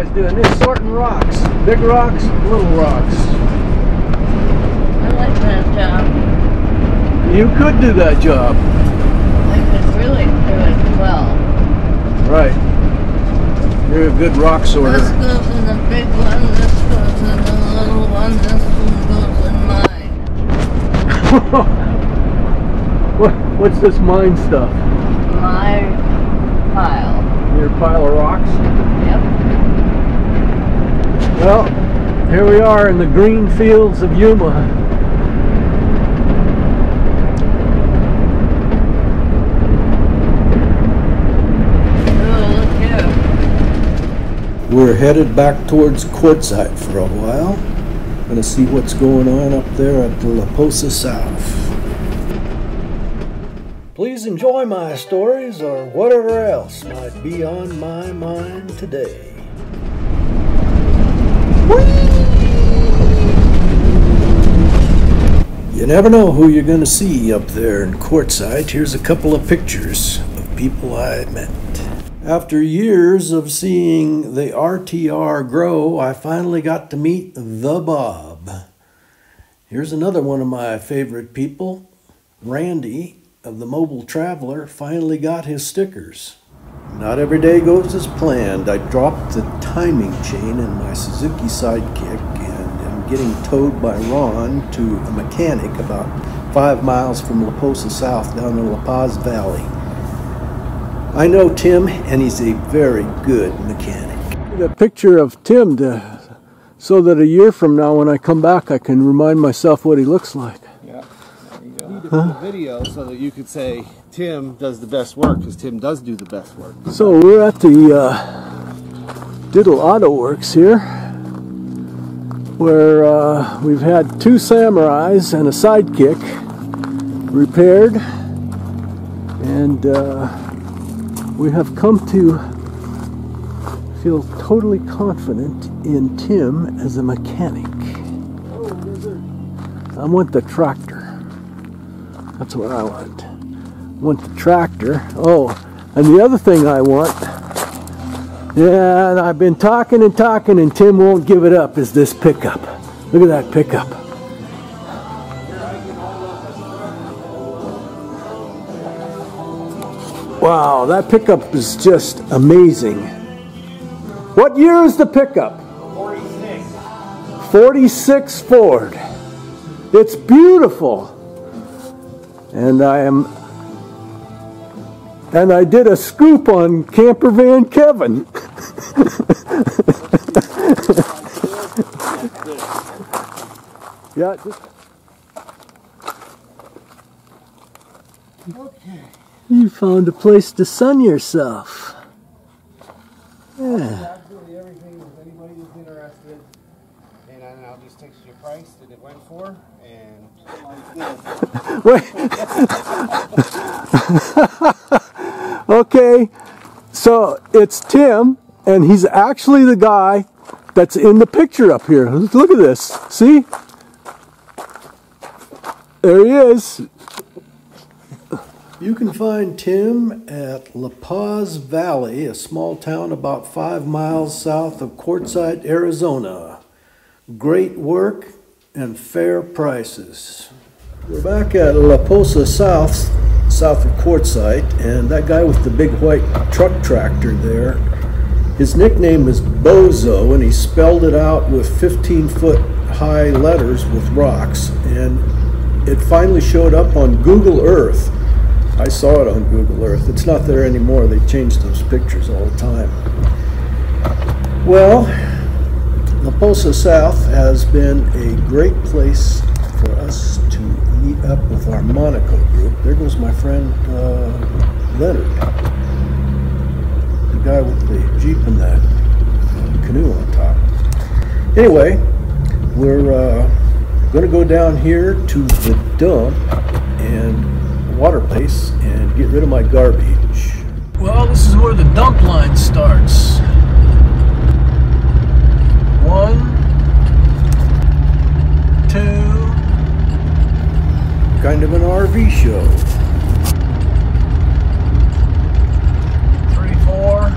is doing this, sorting rocks. Big rocks, little rocks. I like that job. You could do that job. I could really do it well. Right. You're a good rock sorter. This goes in the big one, this goes in the little one, this one goes in mine. What's this mine stuff? My pile. Your pile of rocks? Yep. Well, here we are in the green fields of Yuma. Oh, look here. We're headed back towards Quartzsite for a while. Gonna see what's going on up there at the La Posa South. Please enjoy my stories or whatever else might be on my mind today. Whee! You never know who you're going to see up there in Quartzsite. Here's a couple of pictures of people I met. After years of seeing the RTR grow, I finally got to meet the Bob. Here's another one of my favorite people, Randy of the Mobile Traveler, finally got his stickers. Not every day goes as planned. I dropped the timing chain in my Suzuki Sidekick and am getting towed by Ron to a mechanic about 5 miles from La Posa South down in La Paz Valley. I know Tim, and he's a very good mechanic. Get a picture of Tim so that a year from now when I come back I can remind myself what he looks like. Yeah. Huh? The video so that you could say Tim does the best work, because Tim does do the best work. So we're at the Diddle Auto Works here, where we've had 2 samurais and a sidekick repaired, and we have come to feel totally confident in Tim as a mechanic. I want the tractor. That's what I want. I want the tractor. Oh, and the other thing I want, yeah, and I've been talking and talking and Tim won't give it up, is this pickup. Look at that pickup. Wow, that pickup is just amazing. What year is the pickup? 46. 46 Ford. It's beautiful. And I did a scoop on Camper Van Kevin. Yeah. Okay. You found a place to sun yourself. Yeah. Absolutely everything if anybody is interested. And I'll just text you a price that it went for. And wait. Okay, so it's Tim, and he's actually the guy that's in the picture up here. Look at this. See? There he is. You can find Tim at La Paz Valley, a small town about 5 miles south of Quartzsite, Arizona. Great work and fair prices. We're back at La Posa South, south of Quartzsite, and that guy with the big white truck tractor there, his nickname is Bozo, and he spelled it out with 15-foot high letters with rocks, and it finally showed up on Google Earth. I saw it on Google Earth. It's not there anymore. They change those pictures all the time. Well, La Posa South has been a great place for us to meet up with our Monaco group. There goes my friend Leonard, the guy with the Jeep and that canoe on top. Anyway, we're going to go down here to the dump and water place and get rid of my garbage. Well, this is where the dump line starts. 1, 2. Kind of an RV show. 3, 4.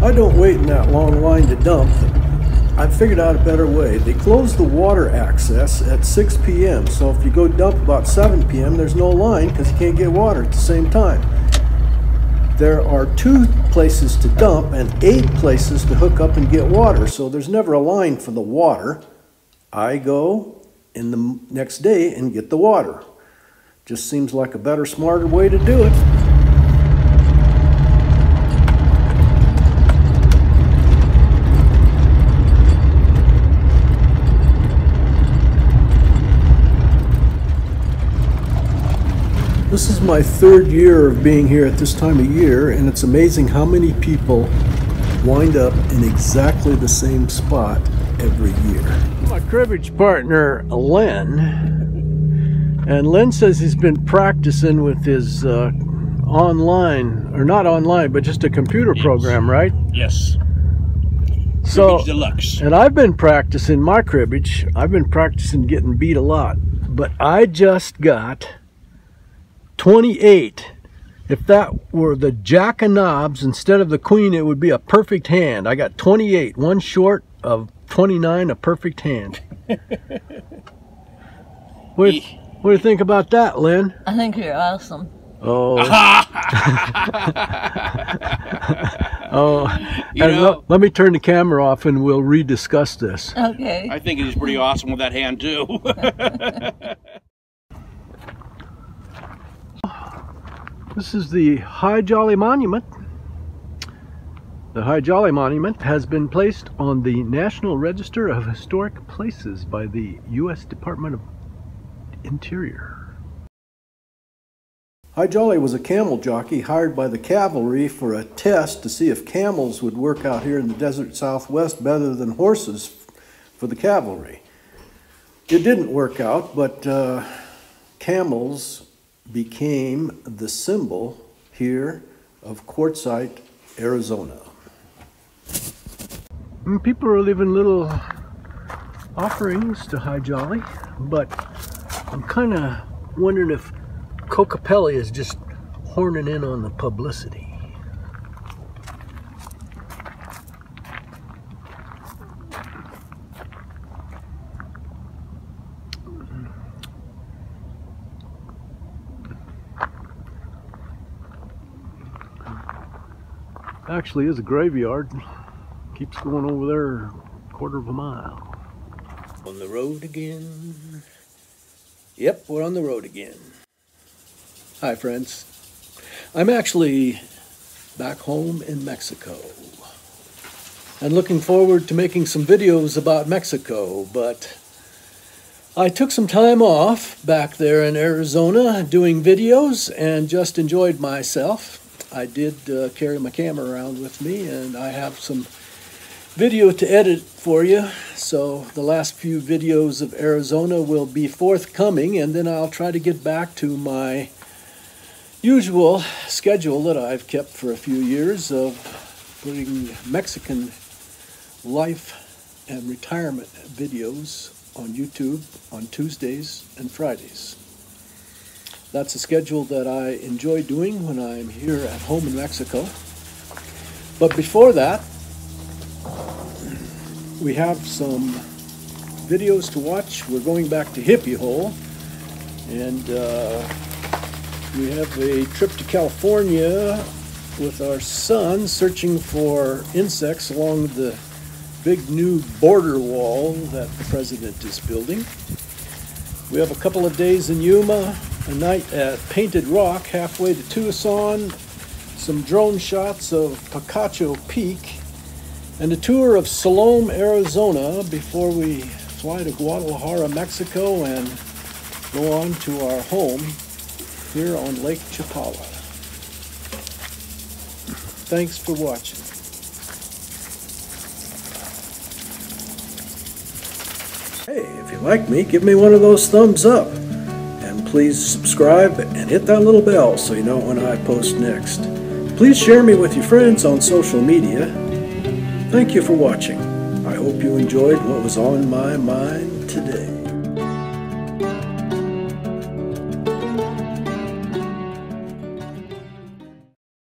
I don't wait in that long line to dump. I've figured out a better way. They close the water access at 6 p.m. So if you go dump about 7 p.m., there's no line because you can't get water at the same time. There are 2 places to dump and 8 places to hook up and get water, so there's never a line for the water. I go in the next day and get the water. Just seems like a better, smarter way to do it. This is my 3rd year of being here at this time of year, and it's amazing how many people wind up in exactly the same spot every year. My cribbage partner, Len, and Len says he's been practicing with his online, or not online, but just a computer program, right? Yes. So, cribbage deluxe. And I've been practicing my cribbage. I've been practicing getting beat a lot, but I just got 28. If that were the jack of knobs instead of the queen, it would be a perfect hand. I got 28, one short of 29, a perfect hand. What do you think about that, Lynn? I think you're awesome. Oh. Oh. You know, let me turn the camera off and we'll rediscuss this. Okay. I think it is pretty awesome with that hand too. This is the Hi Jolly Monument. The Hi Jolly Monument has been placed on the National Register of Historic Places by the U.S. Department of Interior. Hi Jolly was a camel jockey hired by the cavalry for a test to see if camels would work out here in the desert southwest better than horses for the cavalry. It didn't work out, but camels became the symbol here of Quartzsite, Arizona. People are leaving little offerings to Hi Jolly, but I'm kind of wondering if Kokopelli is just horning in on the publicity. Actually is a graveyard. Keeps going over there 1/4 mile. On the road again. Yep, we're on the road again. Hi friends. I'm actually back home in Mexico and looking forward to making some videos about Mexico, but I took some time off back there in Arizona doing videos and just enjoyed myself. I did carry my camera around with me, and I have some video to edit for you. So the last few videos of Arizona will be forthcoming, and then I'll try to get back to my usual schedule that I've kept for a few years of putting Mexican life and retirement videos on YouTube on Tuesdays and Fridays. That's a schedule that I enjoy doing when I'm here at home in Mexico. But before that, we have some videos to watch. We're going back to Hippie Hole, and we have a trip to California with our son searching for insects along the big new border wall that the president is building. We have a couple of days in Yuma, a night at Painted Rock, halfway to Tucson, some drone shots of Picacho Peak, and a tour of Salome, Arizona before we fly to Guadalajara, Mexico, and go on to our home here on Lake Chapala. Thanks for watching. Hey, if you like me, give me one of those thumbs up. Please subscribe and hit that little bell so you know when I post next. Please share me with your friends on social media. Thank you for watching. I hope you enjoyed what was on my mind today.